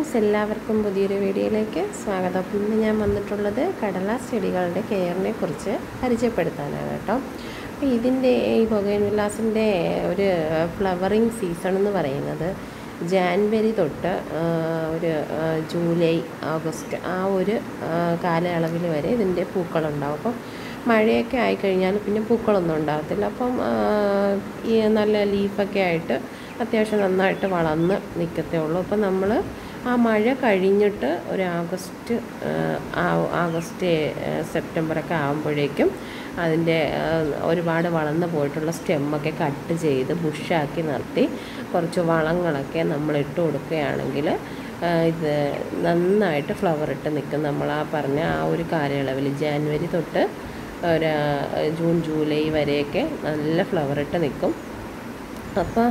Friends എല്ലാവർക്കും പുതിയൊരു വീഡിയോയിലേക്ക് സ്വാഗതം. ഇന്ന് ഞാൻ വന്നിട്ടുള്ളത് കടലാസ് ചെടികളുടെ കെയറിനെ കുറിച്ച് പരിചയപ്പെടുത്താനാണ് കേട്ടോ. അപ്പോൾ ഇതിൻ്റെ ഈ ബൊഗെയ്ൻവില്ലാസിൻ്റെ ഒരു ഫ്ലവറിങ് സീസൺ എന്ന് പറയുന്നത് ജാനുവരി തൊട്ട് ഒരു ജൂലൈ ഓഗസ്റ്റ് ആ ഒരു കാലയളവിൽ വരെ ഇതിൻ്റെ പൂക്കളുണ്ടാവും. അപ്പം മഴയൊക്കെ ആയിക്കഴിഞ്ഞാൽ പിന്നെ പൂക്കളൊന്നും ഉണ്ടാകത്തില്ല. അപ്പം ഈ നല്ല ലീഫൊക്കെ ആയിട്ട് അത്യാവശ്യം നന്നായിട്ട് വളർന്ന് നിൽക്കത്തേ ഉള്ളൂ. അപ്പം നമ്മൾ ആ മഴ കഴിഞ്ഞിട്ട് ഒരു ആഗസ്റ്റ് സെപ്റ്റംബറൊക്കെ ആകുമ്പോഴേക്കും അതിൻ്റെ ഒരുപാട് വളർന്ന് പോയിട്ടുള്ള സ്റ്റെമ്മൊക്കെ കട്ട് ചെയ്ത് ബുഷാക്കി നിർത്തി കുറച്ച് വളങ്ങളൊക്കെ നമ്മൾ ഇട്ട് കൊടുക്കുകയാണെങ്കിൽ ഇത് നന്നായിട്ട് ഫ്ലവർ ഇട്ട് നിൽക്കും. നമ്മൾ ആ പറഞ്ഞ ആ ഒരു കാലയളവിൽ ജാനുവരി തൊട്ട് ഒരു ജൂൺ ജൂലൈ വരെയൊക്കെ നല്ല ഫ്ലവർ ഇട്ട് നിൽക്കും. അപ്പോൾ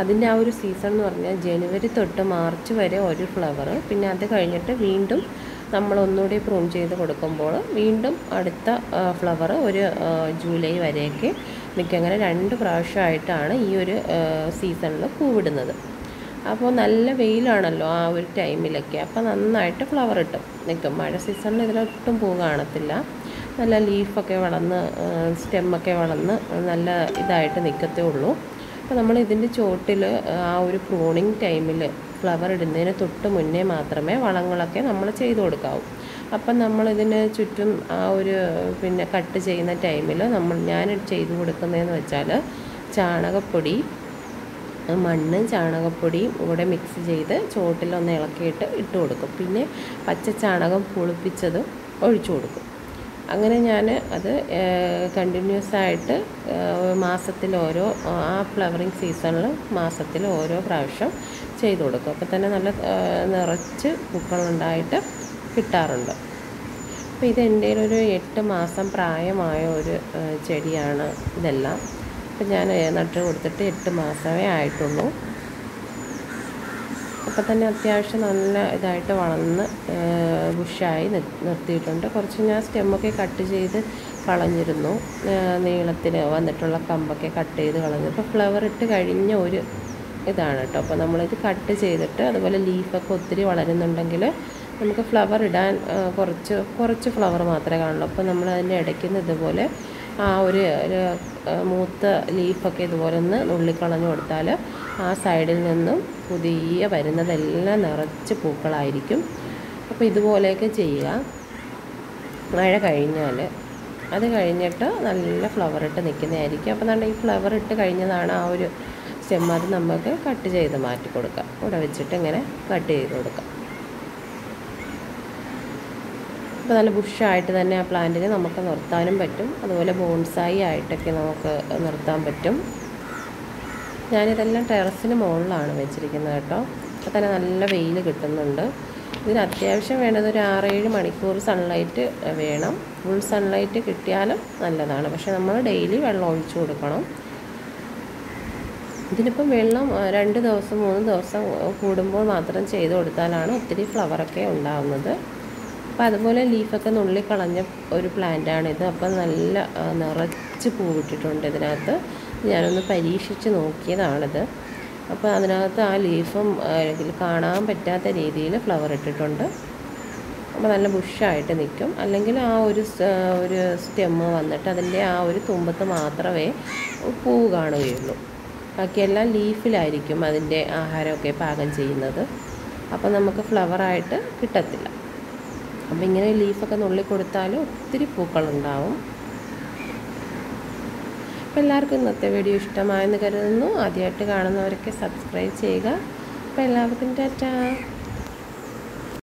അതിൻ്റെ ആ ഒരു സീസൺ എന്ന് പറഞ്ഞാൽ ജനുവരി തൊട്ട് മാർച്ച് വരെ ഒരു ഫ്ലവർ, പിന്നെ അത് കഴിഞ്ഞിട്ട് വീണ്ടും നമ്മൾ ഒന്നുകൂടി പ്രൂൺ ചെയ്ത് കൊടുക്കുമ്പോൾ വീണ്ടും അടുത്ത ഫ്ലവർ ഒരു ജൂലൈ വരെയൊക്കെ നിൽക്കുക. അങ്ങനെ 2 പ്രാവശ്യമായിട്ടാണ് ഈ ഒരു സീസണിൽ പൂവിടുന്നത്. അപ്പോൾ നല്ല വെയിലാണല്ലോ ആ ഒരു ടൈമിലൊക്കെ, അപ്പോൾ നന്നായിട്ട് ഫ്ലവർ ഇട്ടും നിൽക്കും. മഴ സീസണിൽ ഇതിലൊട്ടും പൂ കാണത്തില്ല. നല്ല ലീഫൊക്കെ വളർന്ന് സ്റ്റെമ്മൊക്കെ വളർന്ന് നല്ല ഇതായിട്ട് നിൽക്കത്തേ ഉള്ളൂ. അപ്പോൾ നമ്മൾ ഇതിൻ്റെ ചോട്ടിൽ ആ ഒരു പ്രൂണിങ് ടൈമിൽ ഫ്ലവർ ഇടുന്നതിന് തൊട്ട് മുന്നേ മാത്രമേ വളങ്ങളൊക്കെ നമ്മൾ ചെയ്ത് കൊടുക്കാവൂ. അപ്പം നമ്മളിതിന് ചുറ്റും ആ ഒരു പിന്നെ കട്ട് ചെയ്യുന്ന ടൈമിൽ ഞാൻ ചെയ്ത് കൊടുക്കുന്നതെന്ന് വെച്ചാൽ ചാണകപ്പൊടി, മണ്ണ്, ചാണകപ്പൊടിയും കൂടെ മിക്സ് ചെയ്ത് ചോട്ടിലൊന്ന് ഇളക്കിയിട്ട് ഇട്ട് കൊടുക്കും. പിന്നെ പച്ച ചാണകം പുളിപ്പിച്ചതും ഒഴിച്ചു കൊടുക്കും. അങ്ങനെ ഞാൻ അത് കണ്ടിന്യൂസ് ആയിട്ട് മാസത്തിലോരോ ആ ഫ്ലവറിങ് സീസണിൽ മാസത്തിൽ ഓരോ പ്രാവശ്യം ചെയ്തു കൊടുക്കും. അപ്പോൾ തന്നെ നല്ല നിറച്ച് പൂക്കളുണ്ടായിട്ട് കിട്ടാറുണ്ട്. അപ്പോൾ ഇത് എൻ്റെ ഒരു 8 മാസം പ്രായമായ ഒരു ചെടിയാണ് ഇതെല്ലാം. അപ്പോൾ ഞാൻ നട്ട് കൊടുത്തിട്ട് 8 മാസമേ ആയിട്ടുള്ളൂ. അപ്പം തന്നെ അത്യാവശ്യം നല്ല ഇതായിട്ട് വളർന്ന് ബുഷായി നിർത്തിയിട്ടുണ്ട്. കുറച്ച് ഞാൻ സ്റ്റെമ്മൊക്കെ കട്ട് ചെയ്ത് കളഞ്ഞിരുന്നു. നീളത്തിൽ വന്നിട്ടുള്ള കമ്പൊക്കെ കട്ട് ചെയ്ത് കളഞ്ഞു. അപ്പോൾ ഫ്ലവർ ഇട്ട് കഴിഞ്ഞ ഒരു ഇതാണ് കേട്ടോ. അപ്പോൾ നമ്മളിത് കട്ട് ചെയ്തിട്ട് അതുപോലെ ലീഫൊക്കെ ഒത്തിരി വളരുന്നുണ്ടെങ്കിൽ നമുക്ക് ഫ്ലവർ ഇടാൻ കുറച്ച് ഫ്ലവർ മാത്രമേ കാണുള്ളൂ. അപ്പോൾ നമ്മൾ അതിൻ്റെ ഇടയ്ക്ക് നിന്ന് ഇതുപോലെ ആ ഒരു മൂത്ത ലീഫൊക്കെ ഇതുപോലെ ഒന്ന് നുള്ളിക്കളഞ്ഞു കൊടുത്താൽ ആ സൈഡിൽ നിന്നും പുതിയ വരുന്നതെല്ലാം നിറച്ച് പൂക്കളായിരിക്കും. അപ്പോൾ ഇതുപോലെയൊക്കെ ചെയ്യുക. മഴ കഴിഞ്ഞാൽ അത് കഴിഞ്ഞിട്ട് നല്ല ഫ്ലവർ ഇട്ട് നിൽക്കുന്നതായിരിക്കും. അപ്പോൾ നമ്മുടെ ഈ ഫ്ലവർ ഇട്ട് കഴിഞ്ഞതാണ് ആ ഒരു സ്റ്റെമ്മ, അത് നമുക്ക് കട്ട് ചെയ്ത് മാറ്റി കൊടുക്കാം. ഇവിടെ വെച്ചിട്ട് ഇങ്ങനെ കട്ട് ചെയ്ത് കൊടുക്കാം. അപ്പോൾ നല്ല ബുഷായിട്ട് തന്നെ ആ പ്ലാന്റിനെ നമുക്ക് നിർത്താനും പറ്റും. അതുപോലെ ബോൺസായി ആയിട്ടൊക്കെ നമുക്ക് നിർത്താൻ പറ്റും. ഞാനിതെല്ലാം ടെറസിന് മുകളിലാണ് വെച്ചിരിക്കുന്നത് കേട്ടോ. അപ്പോൾ തന്നെ നല്ല വെയിൽ കിട്ടുന്നുണ്ട്. ഇതിന് അത്യാവശ്യം വേണ്ടത് ഒരു 6-7 മണിക്കൂർ സൺലൈറ്റ് വേണം. ഫുൾ സൺലൈറ്റ് കിട്ടിയാലും നല്ലതാണ്. പക്ഷേ നമ്മൾ ഡെയിലി വെള്ളം ഒഴിച്ചു കൊടുക്കണം. ഇതിനിപ്പം വെള്ളം 2 ദിവസം 3 ദിവസം കൂടുമ്പോൾ മാത്രം ചെയ്ത് കൊടുത്താലാണ് ഒത്തിരി ഫ്ലവറൊക്കെ ഉണ്ടാകുന്നത്. അപ്പോൾ അതുപോലെ ലീഫൊക്കെ നുള്ളിക്കളഞ്ഞ ഒരു പ്ലാന്റാണിത്. അപ്പം നല്ല നിറച്ച് പൂവിട്ടിട്ടുണ്ട്. ഇതിനകത്ത് ഞാനൊന്ന് പരീക്ഷിച്ച് നോക്കിയതാണിത്. അപ്പോൾ അതിനകത്ത് ആ ലീഫും കാണാൻ പറ്റാത്ത രീതിയിൽ ഫ്ലവർ ഇട്ടിട്ടുണ്ട്. അപ്പോൾ നല്ല ബുഷായിട്ട് നിൽക്കും. അല്ലെങ്കിൽ ആ ഒരു സ്റ്റെമ്മ് വന്നിട്ട് അതിൻ്റെ ആ ഒരു തുമ്പത്ത് മാത്രമേ പൂ കാണുകയുള്ളൂ. ബാക്കിയെല്ലാം ലീഫിലായിരിക്കും അതിൻ്റെ ആഹാരമൊക്കെ പാകം ചെയ്യുന്നത്. അപ്പോൾ നമുക്ക് ഫ്ലവറായിട്ട് കിട്ടത്തില്ല. അപ്പോൾ ഇങ്ങനെ ലീഫൊക്കെ നുള്ളി കൊടുത്താൽ ഒത്തിരി പൂക്കളുണ്ടാവും. അപ്പോൾ എല്ലാവർക്കും ഇന്നത്തെ വീഡിയോ ഇഷ്ടമായെന്ന് കരുതുന്നു. ആദ്യമായിട്ട് കാണുന്നവരൊക്കെ സബ്സ്ക്രൈബ് ചെയ്യുക. അപ്പോൾ എല്ലാവർക്കും ടാറ്റാ.